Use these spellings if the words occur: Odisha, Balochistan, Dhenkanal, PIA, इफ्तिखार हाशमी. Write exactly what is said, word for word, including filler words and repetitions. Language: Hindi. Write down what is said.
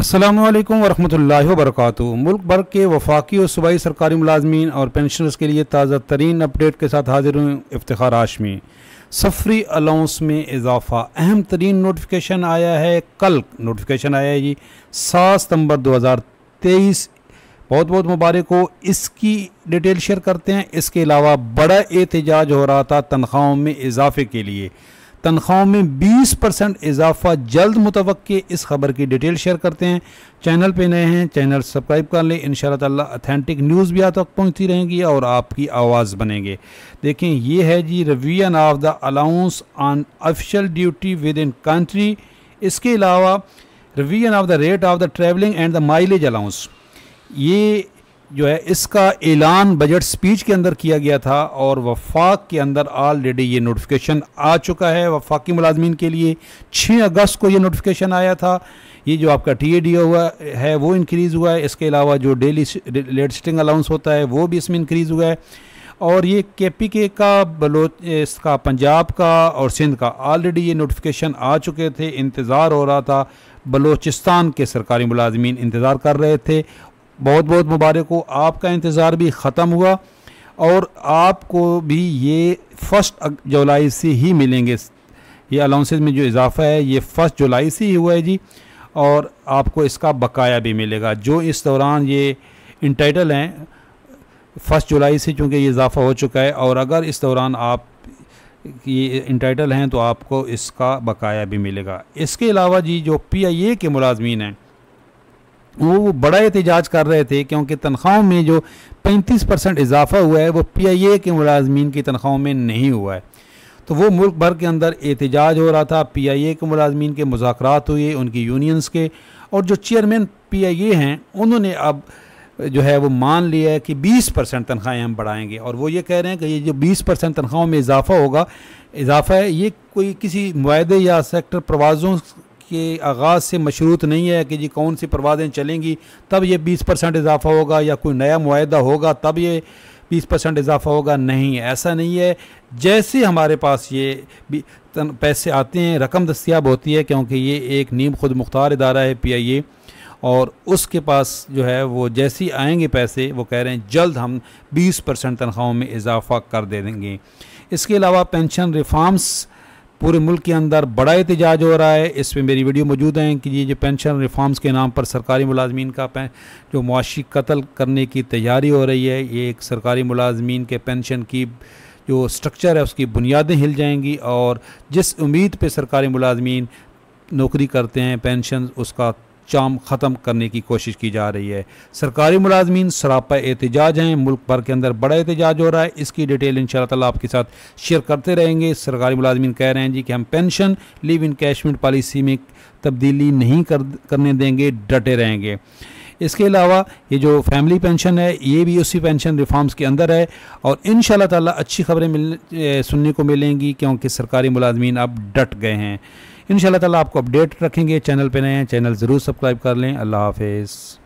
अस्सलामुअलैकुम वरहमतुल्लाहि वबरकातुहू। मुल्क भर के वफाकी और सूबाई सरकारी मुलाजमीन और पेंशनर्स के लिए ताज़ा तरीन अपडेट के साथ हाजिर हूँ इफ्तिखार हाशमी। सफरी अलाउंस में इजाफ़ा, अहम तरीन नोटिफिकेशन आया है, कल नोटिफिकेशन आया है जी सात सितंबर दो हज़ार तेईस। बहुत बहुत मुबारक हो। इसकी डिटेल शेयर करते हैं। इसके अलावा बड़ा एहतजाज हो रहा था तनख्वाहों में इजाफ़े के लिए, तनख्वाहों में बीस परसेंट इजाफा जल्द मुतवक्के, इस खबर की डिटेल शेयर करते हैं। चैनल पे नए हैं चैनल सब्सक्राइब कर लें, इंशाअल्लाह ताला अथेंटिक न्यूज़ भी आप तक पहुँचती रहेंगी और आपकी आवाज़ बनेंगे। देखें ये है जी revision of the allowance on official duty within country. इसके अलावा revision of the rate of the travelling and the mileage allowance, ये जो है इसका ऐलान बजट स्पीच के अंदर किया गया था और वफाक के अंदर ऑलरेडी ये नोटिफिकेशन आ चुका है। वफाकी मुलाजमीन के लिए छह अगस्त को ये नोटिफिकेशन आया था। ये जो आपका टी ए डी हुआ है वो इंक्रीज़ हुआ है। इसके अलावा जो डेली लेट सिटिंग अलाउंस होता है वो भी इसमें इंक्रीज़ हुआ है। और ये के पी के का, बलोच इसका, पंजाब का और सिंध का ऑलरेडी ये नोटिफिकेशन आ चुके थे। इंतज़ार हो रहा था, बलोचिस्तान के सरकारी मुलाजमीन इंतज़ार कर रहे थे। बहुत बहुत मुबारक हो, आपका इंतज़ार भी ख़त्म हुआ और आपको भी ये फ़र्स्ट जुलाई से ही मिलेंगे। ये अलाउंसेस में जो इजाफ़ा है ये फ़र्स्ट जुलाई से ही हुआ है जी, और आपको इसका बकाया भी मिलेगा। जो इस दौरान ये इंटाइटल हैं फ़र्स्ट जुलाई से, चूँकि ये इजाफ़ा हो चुका है, और अगर इस दौरान आप ये इंटाइटल हैं तो आपको इसका बकाया भी मिलेगा। इसके अलावा जी जो पी आई ए के मुलाजमीन हैं वो बड़ा एहतजाज कर रहे थे, क्योंकि तनख्वाहों में जो पैंतीस परसेंट इजाफ़ा हुआ है वो पी आई ए के मुलाजमीन की तनख्वाहों में नहीं हुआ है। तो वो मुल्क भर के अंदर एहतजाज हो रहा था। पी आई ए के मुलाजमीन के मुज़ाकरात हुए उनकी यूनियंस के, और जो चेयरमैन पी आई ए हैं उन्होंने अब जो है वो मान लिया है कि बीस परसेंट तनख्वाहें हम बढ़ाएंगे। और वो ये कह रहे हैं कि ये जो बीस परसेंट तनख्वाहों में इजाफ़ा होगा, इजाफ़ा है, ये कोई किसी मुआहदे या सेक्टर प्रवाज़ों के आगाज़ से मशरूत नहीं है कि जी कौन सी परवाज़ें चलेंगी तब ये बीस परसेंट इजाफ़ा होगा, या कोई नया मुआहदा होगा तब ये बीस परसेंट इजाफ़ा होगा। नहीं, ऐसा नहीं है। जैसे हमारे पास ये पैसे आते हैं, रकम दस्तियाब होती है, क्योंकि ये एक नीम खुद मुख्तार इदारा है पी आई ए, और उसके पास जो है वो जैसे आएंगे पैसे, वो कह रहे हैं जल्द हम बीस परसेंट तनख्वाहों में इजाफ़ा कर दे देंगे। इसके अलावा पेंशन रिफॉर्म्स पूरे मुल्क के अंदर बड़ा एहतजाज हो रहा है। इसमें मेरी वीडियो मौजूद है कि ये जो पेंशन रिफॉर्म्स के नाम पर सरकारी मुलाजमीन का जो मुआशी कत्ल करने की तैयारी हो रही है, ये एक सरकारी मुलाजमीन के पेंशन की जो स्ट्रक्चर है उसकी बुनियादें हिल जाएंगी, और जिस उम्मीद पे सरकारी मुलाजमीन नौकरी करते हैं पेंशन उसका चाम ख़त्म करने की कोशिश की जा रही है। सरकारी मुलाजमीन सरापा एहतजाज हैं, मुल्क भर के अंदर बड़ा एहतजाज हो रहा है। इसकी डिटेल इंशाअल्लाह ताला आपके साथ शेयर करते रहेंगे। सरकारी मुलाजमीन कह रहे हैं जी कि हम पेंशन लीव इनकैशमेंट पॉलिसी में तब्दीली नहीं कर, करने देंगे, डटे रहेंगे। इसके अलावा ये जो फैमिली पेंशन है ये भी उसी पेंशन रिफॉर्म्स के अंदर है, और इंशाअल्लाह ताला अच्छी खबरें मिलने सुनने को मिलेंगी, क्योंकि सरकारी मुलाजमीन अब डट गए हैं। इंशाअल्लाह ताला आपको अपडेट रखेंगे। चैनल पे नए हैं चैनल ज़रूर सब्सक्राइब कर लें। अल्लाह हाफ़िज़।